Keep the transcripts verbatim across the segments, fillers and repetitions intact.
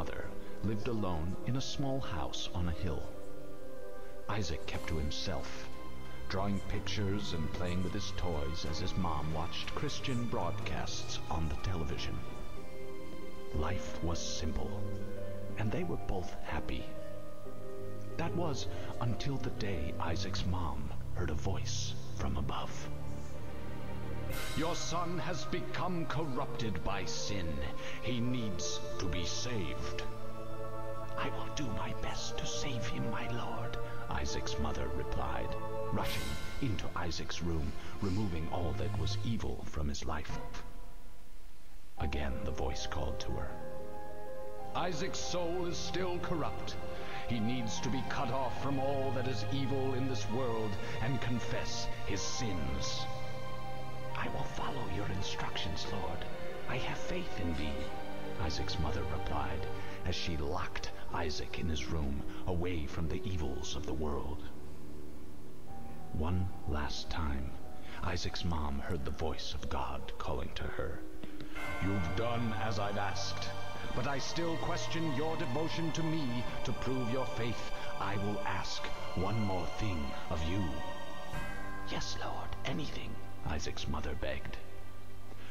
mother lived alone in a small house on a hill. Isaac kept to himself, drawing pictures and playing with his toys as his mom watched Christian broadcasts on the television. Life was simple, and they were both happy. That was until the day Isaac's mom heard a voice from above. Your son has become corrupted by sin. He needs to be saved. I will do my best to save him, my lord, Isaac's mother replied, rushing into Isaac's room, removing all that was evil from his life. Again, the voice called to her. Isaac's soul is still corrupt. He needs to be cut off from all that is evil in this world and confess his sins. I will follow your instructions, Lord. I have faith in thee, Isaac's mother replied, as she locked Isaac in his room, away from the evils of the world. One last time, Isaac's mom heard the voice of God calling to her. You've done as I've asked, but I still question your devotion to me. To prove your faith, I will ask one more thing of you. Yes, Lord, anything, Isaac's mother begged.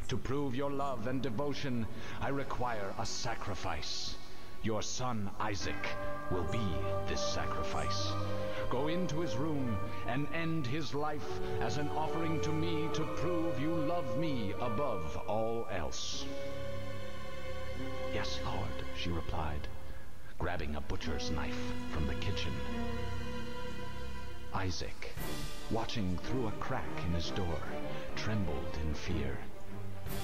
To prove your love and devotion, I require a sacrifice. Your son, Isaac, will be this sacrifice. Go into his room and end his life as an offering to me to prove you love me above all else. Yes, Lord, she replied, grabbing a butcher's knife from the kitchen. Isaac, watching through a crack in his door, trembled in fear.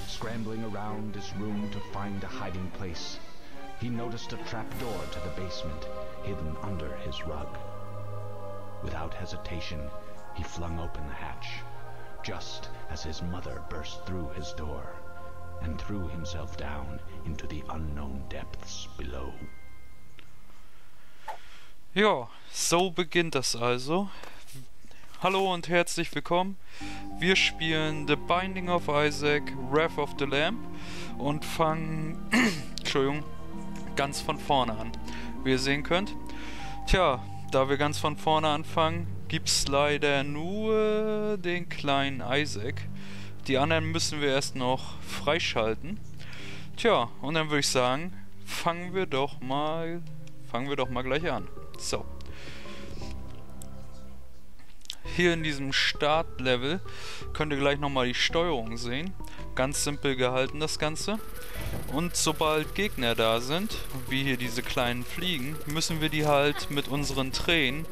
Scrambling around his room to find a hiding place, he noticed a trapdoor to the basement hidden under his rug. Without hesitation, he flung open the hatch, just as his mother burst through his door and threw himself down into the unknown depths below. Ja, so beginnt das also. Hallo und herzlich willkommen. Wir spielen The Binding of Isaac, Wrath of the Lamb und fangen Entschuldigung, ganz von vorne an. Wie ihr sehen könnt. Tja, da wir ganz von vorne anfangen, gibt's leider nur den kleinen Isaac. Die anderen müssen wir erst noch freischalten. Tja, und dann würde ich sagen, fangen wir doch mal fangen wir doch mal gleich an. So. Hier in diesem Startlevel könnt ihr gleich nochmal die Steuerung sehen. Ganz simpel gehalten das Ganze. Und sobald Gegner da sind, wie hier diese kleinen Fliegen, müssen wir die halt mit unseren Tränen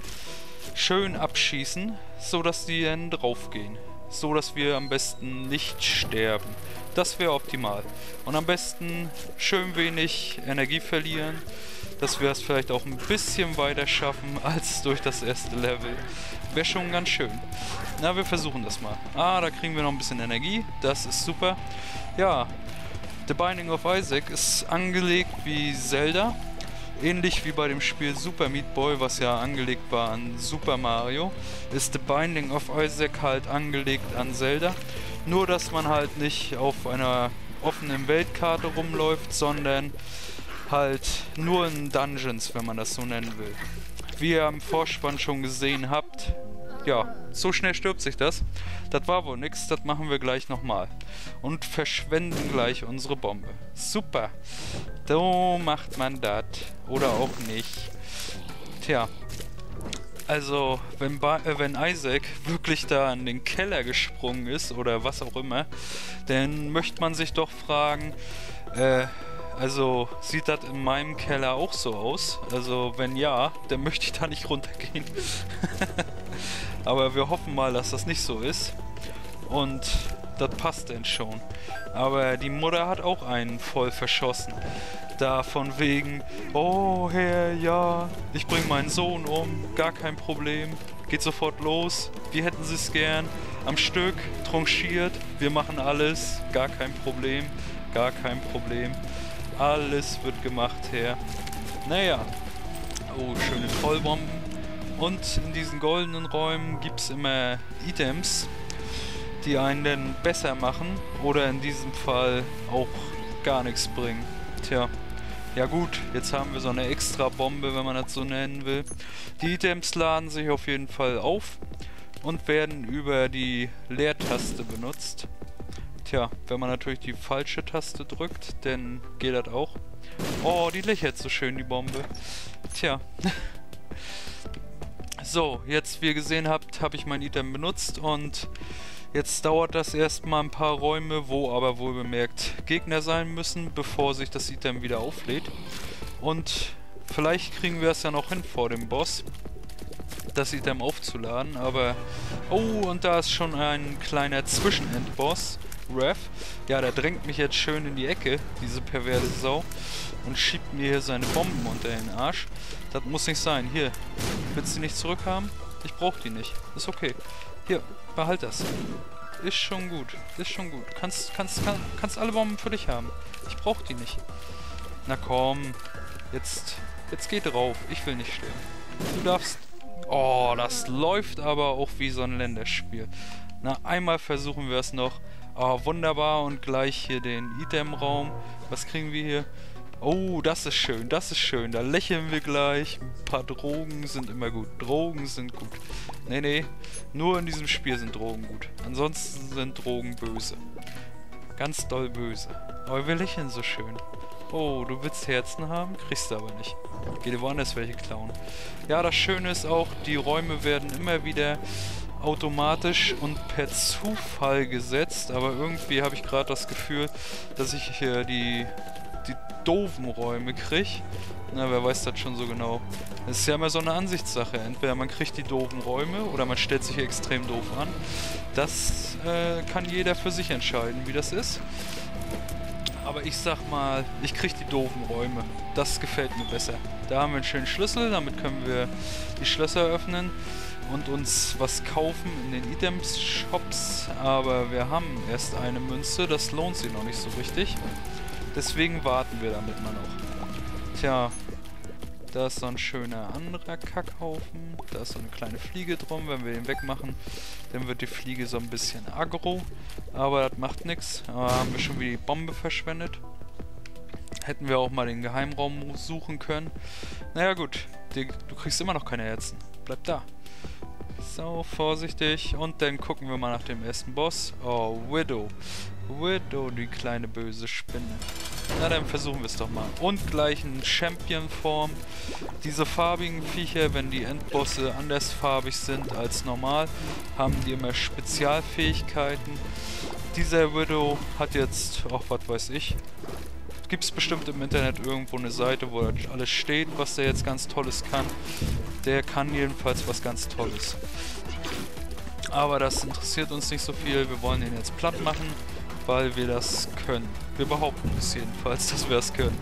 schön abschießen, sodass die dann draufgehen. So dass wir am besten nicht sterben. Das wäre optimal. Und am besten schön wenig Energie verlieren, dass wir es vielleicht auch ein bisschen weiter schaffen als durch das erste Level. Wäre schon ganz schön. Na, wir versuchen das mal. Ah, da kriegen wir noch ein bisschen Energie. Das ist super. Ja, The Binding of Isaac ist angelegt wie Zelda. Ähnlich wie bei dem Spiel Super Meat Boy, was ja angelegt war an Super Mario, ist The Binding of Isaac halt angelegt an Zelda. Nur, dass man halt nicht auf einer offenen Weltkarte rumläuft, sondern halt nur in Dungeons, wenn man das so nennen will. Wie ihr am Vorspann schon gesehen habt, ja, so schnell stirbt sich das. Das war wohl nix, das machen wir gleich nochmal. Und verschwenden gleich unsere Bombe. Super. So macht man das. Oder auch nicht. Tja. Also, wenn, ba äh, wenn Isaac wirklich da in den Keller gesprungen ist, oder was auch immer, dann möchte man sich doch fragen, äh, also, sieht das in meinem Keller auch so aus? Also, wenn ja, dann möchte ich da nicht runtergehen. Aber wir hoffen mal, dass das nicht so ist. Und das passt denn schon. Aber die Mutter hat auch einen voll verschossen. Da von wegen, oh Herr, ja, ich bring meinen Sohn um, gar kein Problem. Geht sofort los, wir hätten sie es gern. Am Stück, tranchiert, wir machen alles, gar kein Problem, gar kein Problem. Alles wird gemacht, Herr. Naja. Oh, schöne Vollbomben. Und in diesen goldenen Räumen gibt es immer Items, die einen dann besser machen oder in diesem Fall auch gar nichts bringen. Tja, Ja gut, jetzt haben wir so eine extra Bombe, wenn man das so nennen will. Die Items laden sich auf jeden Fall auf und werden über die Leertaste benutzt. Tja, wenn man natürlich die falsche Taste drückt, dann geht das auch. Oh, die lächelt so schön, die Bombe. Tja. So, jetzt wie ihr gesehen habt, habe ich mein Item benutzt und jetzt dauert das erstmal ein paar Räume, wo aber wohlbemerkt Gegner sein müssen, bevor sich das Item wieder auflädt. Und vielleicht kriegen wir es ja noch hin vor dem Boss, das Item aufzuladen, aber... Oh, und da ist schon ein kleiner Zwischenendboss, Wrath. Ja, der drängt mich jetzt schön in die Ecke, diese perverse Sau, und schiebt mir hier seine Bomben unter den Arsch. Das muss nicht sein. Hier, willst du die nicht zurückhaben? Ich brauche die nicht. Ist okay. Hier, behalt das. Ist schon gut. Ist schon gut. Kannst, kannst, kann, kannst alle Bomben für dich haben. Ich brauche die nicht. Na komm. Jetzt, jetzt geh drauf. Ich will nicht sterben. Du darfst... Oh, das läuft aber auch wie so ein Länderspiel. Na, einmal versuchen wir es noch. Ah, oh, wunderbar. Und gleich hier den Item-Raum. Was kriegen wir hier? Oh, das ist schön, das ist schön. Da lächeln wir gleich. Ein paar Drogen sind immer gut. Drogen sind gut. Nee, nee. Nur in diesem Spiel sind Drogen gut. Ansonsten sind Drogen böse. Ganz doll böse. Aber wir lächeln so schön. Oh, du willst Herzen haben? Kriegst du aber nicht. Geh dir woanders welche klauen. Ja, das Schöne ist auch, die Räume werden immer wieder automatisch und per Zufall gesetzt. Aber irgendwie habe ich gerade das Gefühl, dass ich hier die... die doofen Räume krieg. Na, wer weiß das schon so genau. Das ist ja immer so eine Ansichtssache. Entweder man kriegt die doofen Räume oder man stellt sich extrem doof an. Das äh, kann jeder für sich entscheiden, wie das ist. Aber ich sag mal, ich krieg die doofen Räume. Das gefällt mir besser. Da haben wir einen schönen Schlüssel, damit können wir die Schlösser öffnen und uns was kaufen in den Items-Shops. Aber wir haben erst eine Münze, das lohnt sich noch nicht so richtig. Deswegen warten wir damit mal noch. Tja, da ist so ein schöner anderer Kackhaufen. Da ist so eine kleine Fliege drum. Wenn wir den wegmachen, dann wird die Fliege so ein bisschen aggro. Aber das macht nichts. Da haben wir schon wieder die Bombe verschwendet. Hätten wir auch mal den Geheimraum suchen können. Naja gut, die, du kriegst immer noch keine Herzen. Bleib da. So, vorsichtig. Und dann gucken wir mal nach dem ersten Boss. Oh, Widow. Widow, die kleine böse Spinne. Na, dann versuchen wir es doch mal. Und gleich in Champion-Form. Diese farbigen Viecher, wenn die Endbosse andersfarbig sind als normal, haben die immer Spezialfähigkeiten. Dieser Widow hat jetzt, ach, was weiß ich, gibt es bestimmt im Internet irgendwo eine Seite, wo alles steht, was der jetzt ganz Tolles kann. Der kann jedenfalls was ganz Tolles. Aber das interessiert uns nicht so viel. Wir wollen den jetzt platt machen, weil wir das können. Wir behaupten es jedenfalls, dass wir das können.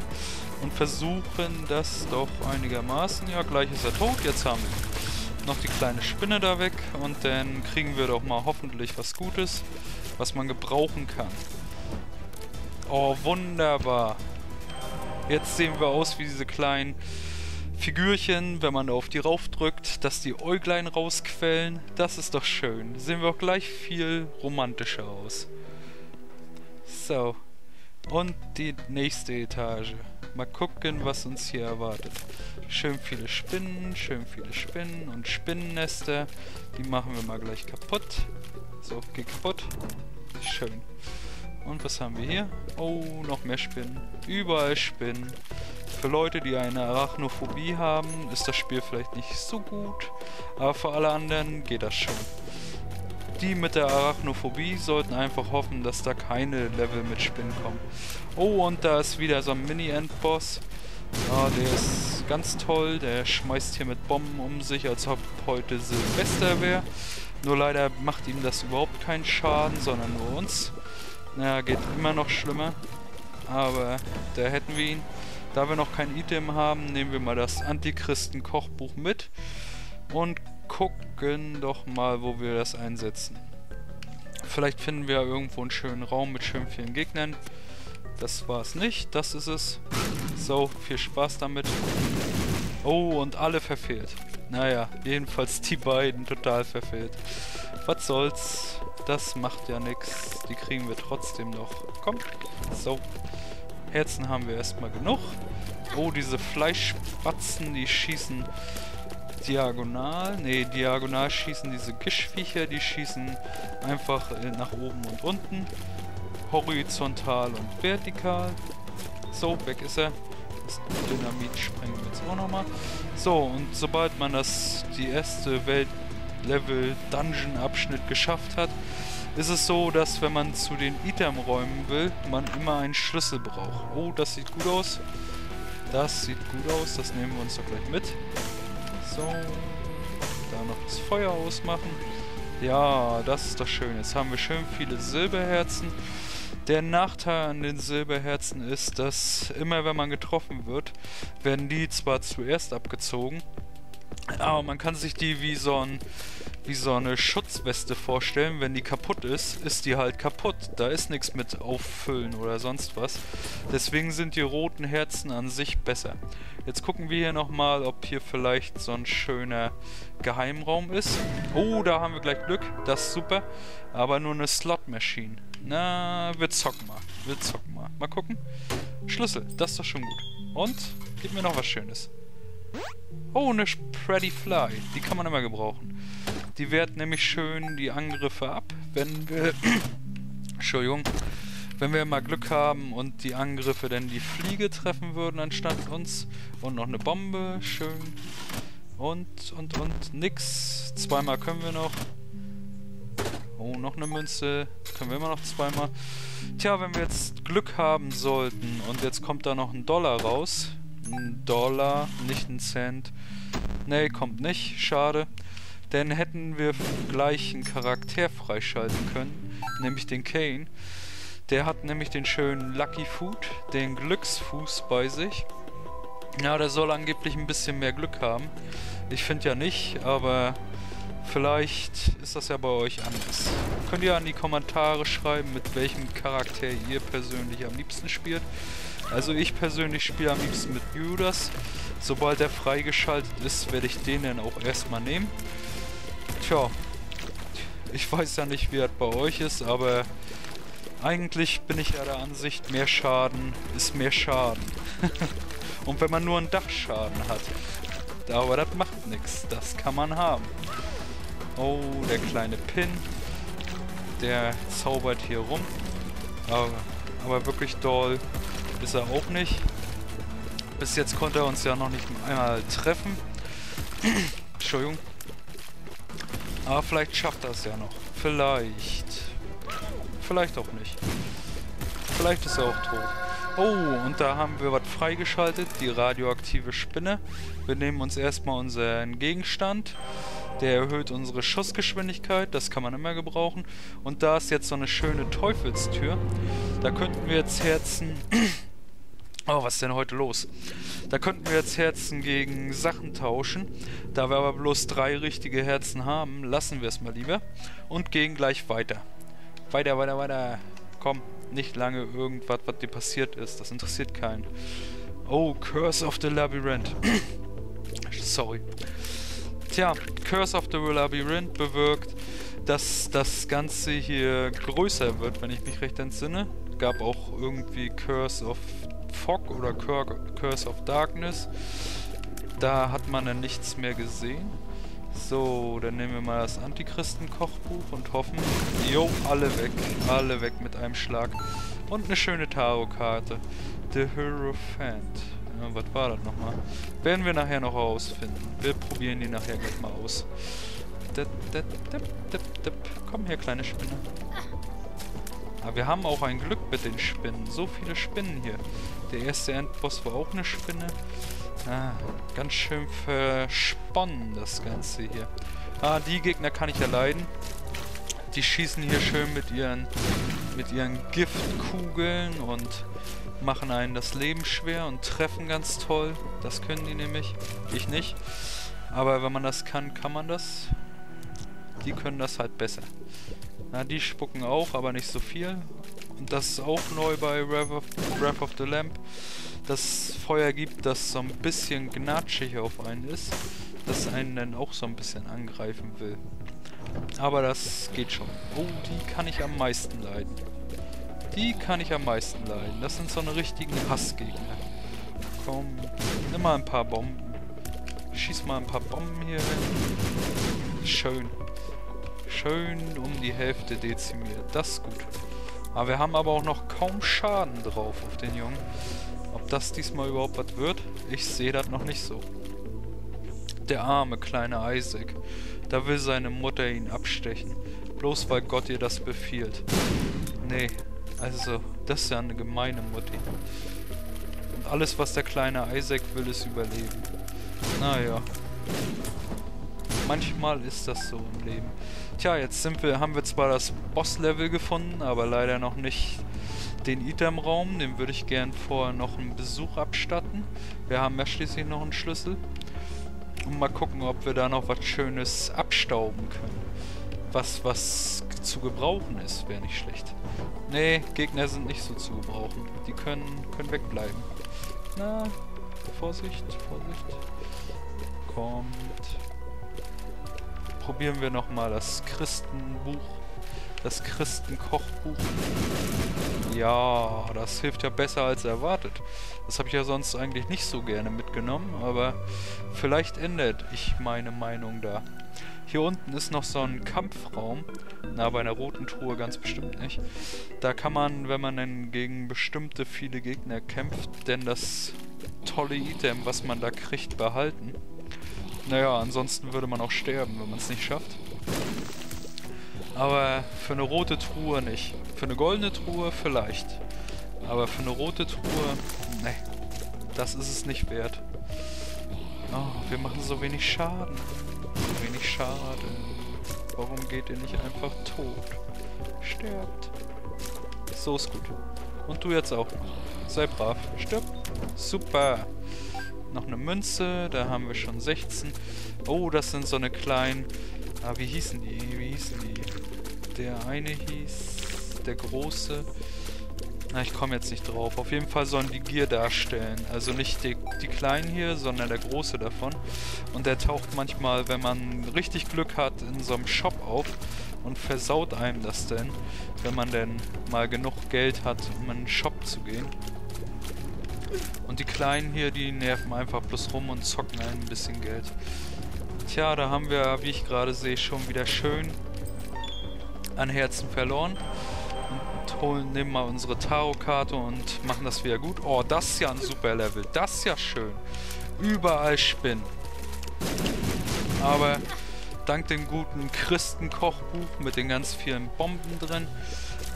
Und versuchen das doch einigermaßen. Ja, gleich ist er tot. Jetzt haben wir noch die kleine Spinne da weg. Und dann kriegen wir doch mal hoffentlich was Gutes, was man gebrauchen kann. Oh, wunderbar. Jetzt sehen wir aus wie diese kleinen Figürchen, wenn man da auf die raufdrückt, dass die Äuglein rausquellen. Das ist doch schön. Sehen wir auch gleich viel romantischer aus. So. Und die nächste Etage. Mal gucken, was uns hier erwartet. Schön viele Spinnen, schön viele Spinnen und Spinnennester. Die machen wir mal gleich kaputt. So, geh kaputt. Schön. Und was haben wir hier? Oh, noch mehr Spinnen. Überall Spinnen. Für Leute, die eine Arachnophobie haben, ist das Spiel vielleicht nicht so gut, aber für alle anderen geht das schon. Die mit der Arachnophobie sollten einfach hoffen, dass da keine Level mit Spinnen kommen. Oh, und da ist wieder so ein Mini-Endboss. Ja, der ist ganz toll, der schmeißt hier mit Bomben um sich, als ob heute Silvester wäre. Nur leider macht ihm das überhaupt keinen Schaden, sondern nur uns. Naja, geht immer noch schlimmer, aber da hätten wir ihn. Da wir noch kein Item haben, nehmen wir mal das Antichristen-Kochbuch mit und gucken doch mal, wo wir das einsetzen. Vielleicht finden wir irgendwo einen schönen Raum mit schön vielen Gegnern. Das war's nicht, das ist es. So, viel Spaß damit. Oh, und alle verfehlt. Naja, jedenfalls die beiden total verfehlt. Was soll's, das macht ja nichts. Die kriegen wir trotzdem noch. Komm, so. Herzen haben wir erstmal genug. Oh, diese Fleischspatzen, die schießen diagonal. Ne, diagonal schießen diese Gischviecher, die schießen einfach nach oben und unten. Horizontal und vertikal. So, weg ist er. Das Dynamit sprengen wir jetzt auch nochmal. So, und sobald man das die erste Welt-Level-Dungeon-Abschnitt geschafft hat, ist es so, dass wenn man zu den Item-Räumen will, man immer einen Schlüssel braucht. Oh, das sieht gut aus. Das sieht gut aus. Das nehmen wir uns doch gleich mit. So, da noch das Feuer ausmachen. Ja, das ist doch schön. Jetzt haben wir schön viele Silberherzen. Der Nachteil an den Silberherzen ist, dass immer wenn man getroffen wird, werden die zwar zuerst abgezogen, aber man kann sich die wie so ein, wie so eine Schutzweste vorstellen. Wenn die kaputt ist, ist die halt kaputt. Da ist nichts mit auffüllen oder sonst was. Deswegen sind die roten Herzen an sich besser. Jetzt gucken wir hier nochmal, ob hier vielleicht so ein schöner Geheimraum ist. Oh, da haben wir gleich Glück. Das ist super. Aber nur eine Slot-Maschine. Na, wir zocken mal. Wir zocken mal. Mal gucken. Schlüssel, das ist doch schon gut. Und, gib mir noch was Schönes. Oh, eine Pretty Fly. Die kann man immer gebrauchen. Die wehrt nämlich schön die Angriffe ab, wenn wir... Entschuldigung. Wenn wir mal Glück haben und die Angriffe denn die Fliege treffen würden anstatt uns. Und noch eine Bombe. Schön. Und, und, und. Nix. Zweimal können wir noch. Oh, noch eine Münze. Können wir immer noch zweimal. Tja, wenn wir jetzt Glück haben sollten und jetzt kommt da noch ein Dollar raus. Ein Dollar, nicht ein Cent. Nee, kommt nicht. Schade. Dann hätten wir gleich einen Charakter freischalten können, nämlich den Cain. Der hat nämlich den schönen Lucky Food, den Glücksfuß bei sich. Ja, der soll angeblich ein bisschen mehr Glück haben. Ich finde ja nicht, aber vielleicht ist das ja bei euch anders. Könnt ihr in die Kommentare schreiben, mit welchem Charakter ihr persönlich am liebsten spielt. Also ich persönlich spiele am liebsten mit Judas. Sobald er freigeschaltet ist, werde ich den dann auch erstmal nehmen. Tja, ich weiß ja nicht, wie das bei euch ist, aber eigentlich bin ich ja der Ansicht, mehr Schaden ist mehr Schaden. Und wenn man nur einen Dachschaden hat. Aber das macht nichts, das kann man haben. Oh, der kleine Pin. Der zaubert hier rum. Aber, aber wirklich doll ist er auch nicht. Bis jetzt konnte er uns ja noch nicht einmal treffen. Entschuldigung. Aber vielleicht schafft er es ja noch. Vielleicht. Vielleicht auch nicht. Vielleicht ist er auch tot. Oh, und da haben wir was freigeschaltet. Die radioaktive Spinne. Wir nehmen uns erstmal unseren Gegenstand. Der erhöht unsere Schussgeschwindigkeit. Das kann man immer gebrauchen. Und da ist jetzt so eine schöne Teufelstür. Da könnten wir jetzt Herzen... Oh, was ist denn heute los? Da könnten wir jetzt Herzen gegen Sachen tauschen. Da wir aber bloß drei richtige Herzen haben, lassen wir es mal lieber. Und gehen gleich weiter. Weiter, weiter, weiter. Komm, nicht lange irgendwas, was dir passiert ist. Das interessiert keinen. Oh, Curse of the Labyrinth. Sorry. Tja, Curse of the Labyrinth bewirkt, dass das Ganze hier größer wird, wenn ich mich recht entsinne. Gab auch irgendwie Curse of Fog oder Curse of Darkness. Da hat man dann nichts mehr gesehen. So, dann nehmen wir mal das Antichristen-Kochbuch und hoffen. Jo, alle weg. Alle weg mit einem Schlag. Und eine schöne Tarotkarte. The Hierophant. Ja, was war das nochmal? Werden wir nachher noch herausfinden. Wir probieren die nachher gleich mal aus. Dip, dip, dip, dip, dip. Komm her, kleine Spinne. Aber wir haben auch ein Glück mit den Spinnen. So viele Spinnen hier. Der erste Endboss war auch eine Spinne. Ah, ganz schön versponnen das Ganze hier. Ah, die Gegner kann ich ja leiden. Die schießen hier schön mit ihren, mit ihren Giftkugeln und machen einen das Leben schwer und treffen ganz toll. Das können die nämlich. Ich nicht. Aber wenn man das kann, kann man das. Die können das halt besser. Na, die spucken auch, aber nicht so viel. Und das ist auch neu bei Wrath of the Lamb, dass Feuer gibt, das so ein bisschen gnatschig auf einen ist, das einen dann auch so ein bisschen angreifen will. Aber das geht schon. Oh, die kann ich am meisten leiden. Die kann ich am meisten leiden. Das sind so eine richtigen Hassgegner. komm. Nimm mal ein paar Bomben. Schieß mal ein paar Bomben hier hin. Schön. Schön um die Hälfte dezimiert. Das ist gut. Aber wir haben aber auch noch kaum Schaden drauf auf den Jungen. Ob das diesmal überhaupt was wird? Ich sehe das noch nicht so. Der arme kleine Isaac. Da will seine Mutter ihn abstechen. Bloß weil Gott ihr das befiehlt. Nee, also, das ist ja eine gemeine Mutti. Und alles, was der kleine Isaac will, ist überleben. Naja. Manchmal ist das so im Leben. Tja, jetzt sind wir, haben wir zwar das Boss-Level gefunden, aber leider noch nicht den Item-Raum. Den würde ich gern vorher noch einen Besuch abstatten. Wir haben ja schließlich noch einen Schlüssel. Und mal gucken, ob wir da noch was Schönes abstauben können. Was, was zu gebrauchen ist, wäre nicht schlecht. Nee, Gegner sind nicht so zu gebrauchen. Die können, können wegbleiben. Na, Vorsicht, Vorsicht. Kommt. Probieren wir nochmal das Christenbuch. Das Christen-Kochbuch. Ja, das hilft ja besser als erwartet. Das habe ich ja sonst eigentlich nicht so gerne mitgenommen, aber vielleicht ändert ich meine Meinung da. Hier unten ist noch so ein Kampfraum. Na, bei einer roten Truhe ganz bestimmt nicht. Da kann man, wenn man dann gegen bestimmte viele Gegner kämpft, denn das tolle Item, was man da kriegt, behalten. Naja, ansonsten würde man auch sterben, wenn man es nicht schafft. Aber für eine rote Truhe nicht. Für eine goldene Truhe vielleicht. Aber für eine rote Truhe, ne. Das ist es nicht wert. Oh, wir machen so wenig Schaden. So wenig Schaden. Warum geht ihr nicht einfach tot? Sterbt. So ist gut. Und du jetzt auch. Sei brav. Stirb. Super. Noch eine Münze. Da haben wir schon sechzehn. Oh, das sind so eine kleinen... Ah, wie hießen die? Wie hießen die? Der eine hieß... Der große... Na, ich komme jetzt nicht drauf. Auf jeden Fall sollen die Gier darstellen. Also nicht die, die kleinen hier, sondern der große davon. Und der taucht manchmal, wenn man richtig Glück hat, in so einem Shop auf und versaut einem das denn, wenn man denn mal genug Geld hat, um in den Shop zu gehen. Und die kleinen hier, die nerven einfach bloß rum und zocken einem ein bisschen Geld. Tja, da haben wir, wie ich gerade sehe, schon wieder schön an Herzen verloren. Und holen, nehmen mal unsere Tarotkarte und machen das wieder gut. Oh, das ist ja ein super Level. Das ist ja schön. Überall Spinnen. Aber dank dem guten Christen-Kochbuch mit den ganz vielen Bomben drin,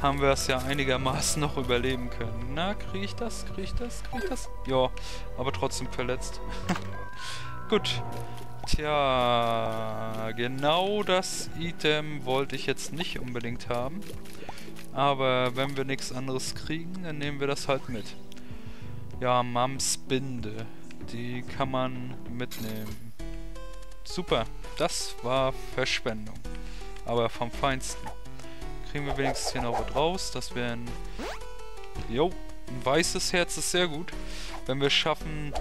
haben wir es ja einigermaßen noch überleben können. Na, kriege ich das? Kriege ich das? Kriege ich das? Ja, aber trotzdem verletzt. Gut. Tja, genau das Item wollte ich jetzt nicht unbedingt haben. Aber wenn wir nichts anderes kriegen, dann nehmen wir das halt mit. Ja, Mams Binde. Die kann man mitnehmen. Super, das war Verschwendung. Aber vom Feinsten. Kriegen wir wenigstens hier noch was raus. Das wäre ein... Jo, ein weißes Herz ist sehr gut. Wenn wir schaffen,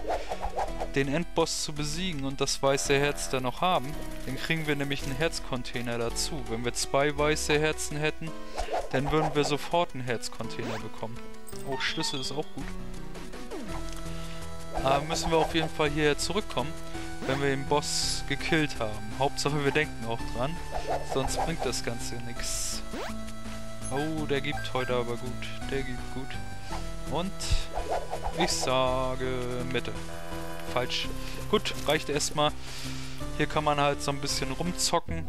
den Endboss zu besiegen und das weiße Herz dann noch haben, dann kriegen wir nämlich einen Herzcontainer dazu. Wenn wir zwei weiße Herzen hätten, dann würden wir sofort einen Herzcontainer bekommen. Oh, Schlüssel ist auch gut. Aber müssen wir auf jeden Fall hierher zurückkommen, wenn wir den Boss gekillt haben. Hauptsache wir denken auch dran, sonst bringt das Ganze nichts. Oh, der gibt heute aber gut. Der gibt gut. Und ich sage Mitte. Falsch. Gut, reicht erstmal. Hier kann man halt so ein bisschen rumzocken.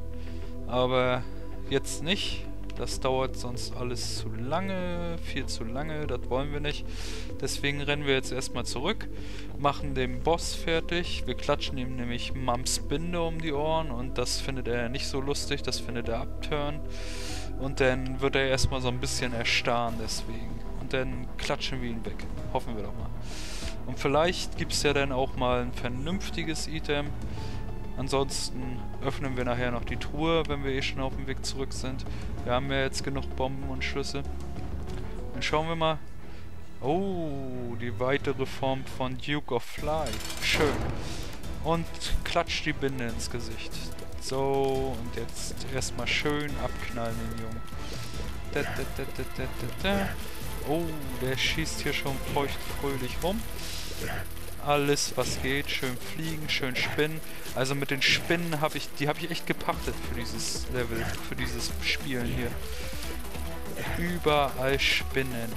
Aber jetzt nicht. Das dauert sonst alles zu lange. Viel zu lange. Das wollen wir nicht. Deswegen rennen wir jetzt erstmal zurück. Machen den Boss fertig. Wir klatschen ihm nämlich Mams Binde um die Ohren. Und das findet er nicht so lustig. Das findet er abturn. Und dann wird er erstmal so ein bisschen erstarren deswegen. Und dann klatschen wir ihn weg. Hoffen wir doch mal. Und vielleicht gibt es ja dann auch mal ein vernünftiges Item. Ansonsten öffnen wir nachher noch die Truhe, wenn wir eh schon auf dem Weg zurück sind. Wir haben ja jetzt genug Bomben und Schüsse. Dann schauen wir mal. Oh, die weitere Form von Duke of Fly. Schön. Und klatscht die Binde ins Gesicht. So, und jetzt erstmal schön abknallen den Jungen. Da, da, da, da, da, da, da. Oh, der schießt hier schon feucht fröhlich rum. alles was geht, schön fliegen, schön spinnen. Also mit den Spinnen habe ich, die habe ich echt gepachtet für dieses Level, für dieses Spielen hier. Überall Spinnen.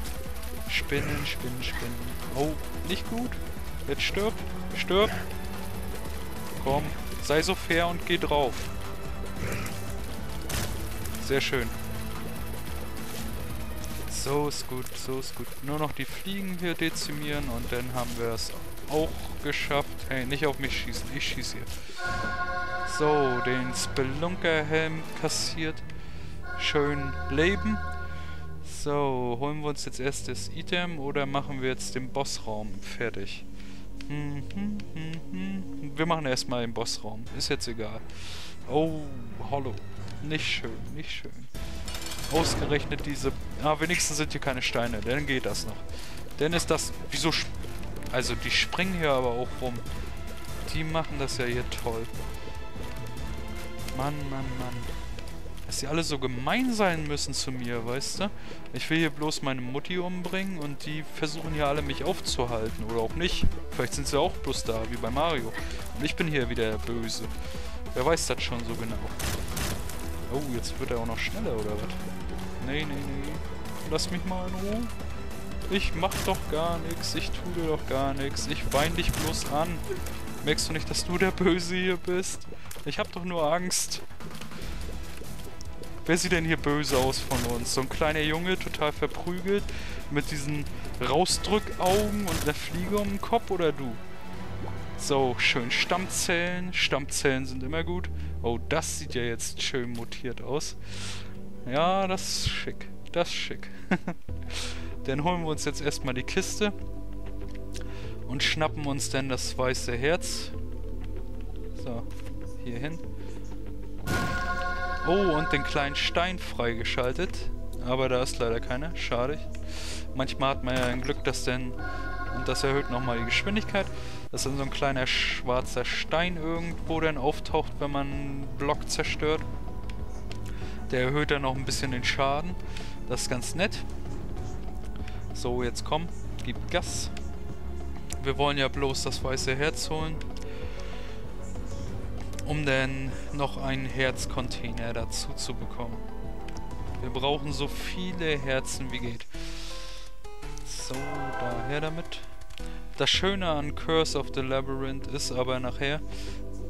Spinnen, Spinnen, Spinnen. Oh, nicht gut. Jetzt stirb, stirb. Komm, sei so fair und geh drauf. Sehr schön. So ist gut, so ist gut. Nur noch die Fliegen hier dezimieren und dann haben wir es auch geschafft. Hey, nicht auf mich schießen, ich schieße hier. So, den Spelunkerhelm kassiert. Schön leben. So, holen wir uns jetzt erst das Item oder machen wir jetzt den Bossraum fertig? Hm, hm, hm, hm. Wir machen erstmal den Bossraum, ist jetzt egal. Oh, hollow. Nicht schön, nicht schön. Ausgerechnet diese... Ah, wenigstens sind hier keine Steine, dann geht das noch. Denn ist das... Wieso... Also, die springen hier aber auch rum. Die machen das ja hier toll. Mann, Mann, Mann. Dass die alle so gemein sein müssen zu mir, weißt du? Ich will hier bloß meine Mutti umbringen und die versuchen hier alle mich aufzuhalten. Oder auch nicht. Vielleicht sind sie auch bloß da, wie bei Mario. Und ich bin hier wieder der Böse. Wer weiß das schon so genau. Oh, jetzt wird er auch noch schneller, oder was? Nee, nee, nee. Lass mich mal in Ruhe. Ich mach doch gar nichts. Ich tu dir doch gar nichts. Ich wein dich bloß an. Merkst du nicht, dass du der Böse hier bist? Ich hab doch nur Angst. Wer sieht denn hier böse aus von uns? So ein kleiner Junge, total verprügelt, mit diesen Rausdrückaugen und der Fliege um den Kopf, oder du? So, schön Stammzellen. Stammzellen sind immer gut. Oh, das sieht ja jetzt schön mutiert aus. Ja, das ist schick. Das ist schick. Dann holen wir uns jetzt erstmal die Kiste. Und schnappen uns dann das weiße Herz. So, hier hin. Oh, und den kleinen Stein freigeschaltet. Aber da ist leider keiner. Schade. Manchmal hat man ja ein Glück, dass dann... Und das erhöht nochmal die Geschwindigkeit. Dass dann so ein kleiner schwarzer Stein irgendwo dann auftaucht, wenn man einen Block zerstört. Der erhöht dann noch ein bisschen den Schaden. Das ist ganz nett. So, jetzt komm. Gib Gas. Wir wollen ja bloß das weiße Herz holen. Um dann noch einen Herzcontainer dazu zu bekommen. Wir brauchen so viele Herzen wie geht. So, daher damit. Das Schöne an Curse of the Labyrinth ist aber nachher,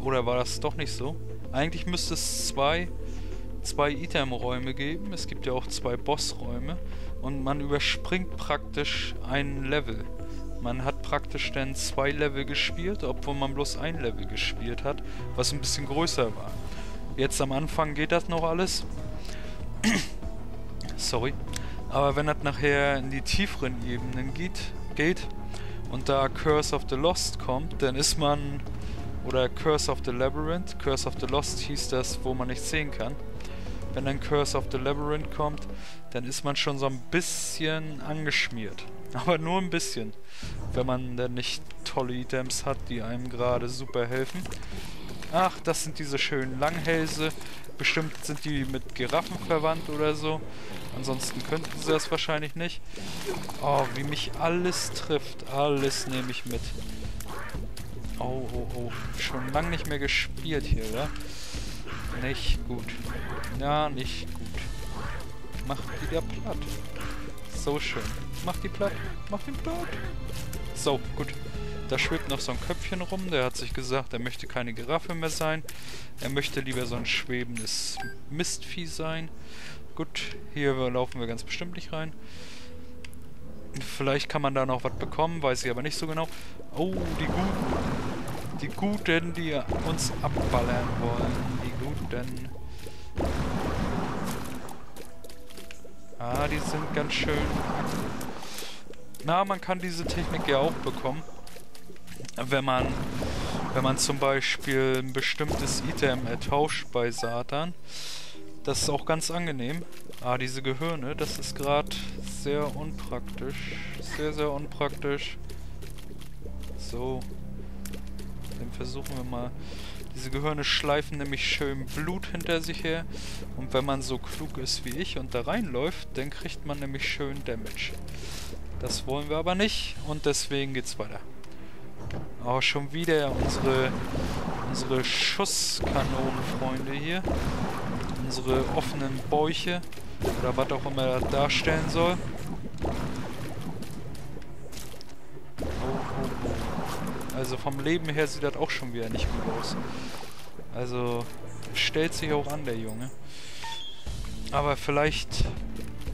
oder war das doch nicht so? Eigentlich müsste es zwei, zwei Item-Räume geben, es gibt ja auch zwei Bossräume und man überspringt praktisch ein Level. Man hat praktisch dann zwei Level gespielt, obwohl man bloß ein Level gespielt hat, was ein bisschen größer war. Jetzt am Anfang geht das noch alles. Sorry. Aber wenn das nachher in die tieferen Ebenen geht, geht und da Curse of the Lost kommt, dann ist man... Oder Curse of the Labyrinth. Curse of the Lost hieß das, wo man nichts sehen kann. Wenn dann Curse of the Labyrinth kommt, dann ist man schon so ein bisschen angeschmiert. Aber nur ein bisschen. Wenn man dann nicht tolle Items hat, die einem gerade super helfen. Ach, das sind diese schönen Langhälse. Bestimmt sind die mit Giraffen verwandt oder so. Ansonsten könnten sie das wahrscheinlich nicht. Oh, wie mich alles trifft. Alles nehme ich mit. Oh, oh, oh. Schon lange nicht mehr gespielt hier, oder? Nicht gut. Ja, nicht gut. Mach die da platt. So schön. Mach die platt. Mach den platt. So, gut. Da schwebt noch so ein Köpfchen rum. Der hat sich gesagt, er möchte keine Giraffe mehr sein. Er möchte lieber so ein schwebendes Mistvieh sein. Gut, hier laufen wir ganz bestimmt nicht rein. Vielleicht kann man da noch was bekommen, weiß ich aber nicht so genau. Oh, die Guten. Die Guten, die uns abballern wollen. Die Guten. Ah, die sind ganz schön. Na, man kann diese Technik ja auch bekommen. Wenn man, wenn man zum Beispiel ein bestimmtes Item ertauscht bei Satan. Das ist auch ganz angenehm. Ah, diese Gehirne, das ist gerade sehr unpraktisch. Sehr, sehr unpraktisch. So. Dann versuchen wir mal. Diese Gehirne schleifen nämlich schön Blut hinter sich her. Und wenn man so klug ist wie ich und da reinläuft, dann kriegt man nämlich schön Damage. Das wollen wir aber nicht und deswegen geht's weiter. Oh, schon wieder unsere, unsere Schusskanonenfreunde hier. Unsere offenen Bäuche. Oder was auch immer das darstellen soll. Also vom Leben her sieht das auch schon wieder nicht gut aus. Also stellt sich auch an, der Junge. Aber vielleicht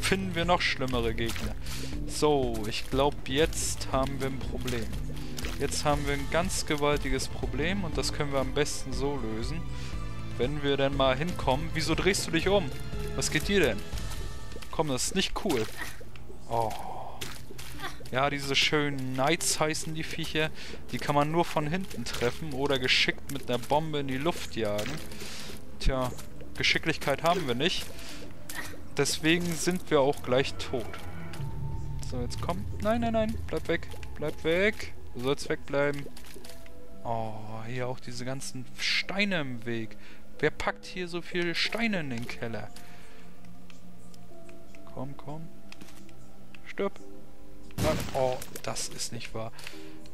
finden wir noch schlimmere Gegner. So, ich glaube, jetzt haben wir ein Problem. Jetzt haben wir ein ganz gewaltiges Problem und das können wir am besten so lösen. Wenn wir denn mal hinkommen. Wieso drehst du dich um? Was geht dir denn? Komm, das ist nicht cool. Oh. Ja, diese schönen Knights heißen die Viecher. Die kann man nur von hinten treffen oder geschickt mit einer Bombe in die Luft jagen. Tja, Geschicklichkeit haben wir nicht. Deswegen sind wir auch gleich tot. So, jetzt komm. Nein, nein, nein. Bleib weg. Bleib weg. Du sollst wegbleiben. Oh, hier auch diese ganzen Steine im Weg. Wer packt hier so viele Steine in den Keller? Komm, komm. Stirb. Oh, das ist nicht wahr.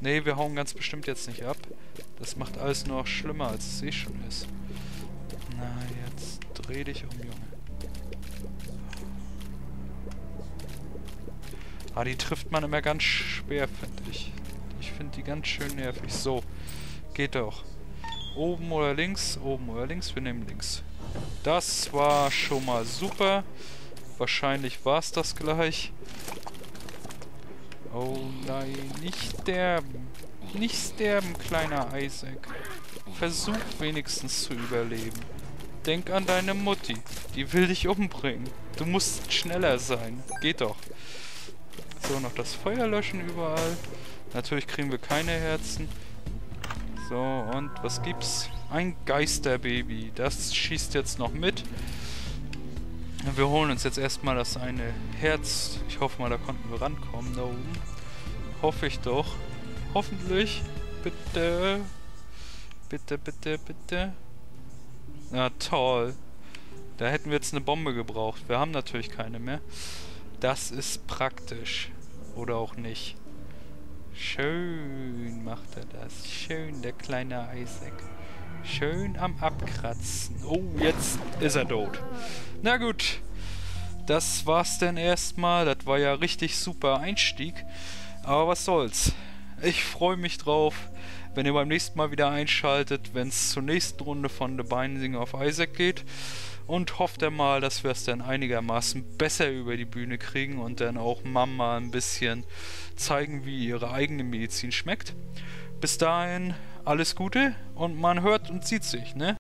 Nee, wir hauen ganz bestimmt jetzt nicht ab. Das macht alles nur noch schlimmer, als es eh schon ist. Na, jetzt dreh dich um, Junge. Ah, die trifft man immer ganz schwer, finde ich. Ich finde die ganz schön nervig. So, geht doch. Oben oder links? Oben oder links? Wir nehmen links. Das war schon mal super. Wahrscheinlich war es das gleich. Oh nein, nicht sterben. Nicht sterben, kleiner Isaac. Versuch wenigstens zu überleben. Denk an deine Mutti. Die will dich umbringen. Du musst schneller sein. Geht doch. So, noch das Feuer löschen überall. Natürlich kriegen wir keine Herzen. So, und was gibt's? Ein Geisterbaby. Das schießt jetzt noch mit. Wir holen uns jetzt erstmal das eine Herz. Ich hoffe mal, da konnten wir rankommen da oben. Hoffe ich doch. Hoffentlich. Bitte. Bitte, bitte, bitte. Na toll. Da hätten wir jetzt eine Bombe gebraucht. Wir haben natürlich keine mehr. Das ist praktisch. Oder auch nicht. Schön macht er das. Schön, der kleine Isaac. Schön am Abkratzen. Oh, jetzt ist er tot. Na gut. Das war's denn erstmal. Das war ja richtig super Einstieg. Aber was soll's. Ich freue mich drauf, wenn ihr beim nächsten Mal wieder einschaltet, wenn es zur nächsten Runde von The Binding of Isaac geht. Und hofft dann mal, dass wir es dann einigermaßen besser über die Bühne kriegen und dann auch Mama ein bisschen zeigen, wie ihre eigene Medizin schmeckt. Bis dahin, alles Gute und man hört und sieht sich, ne?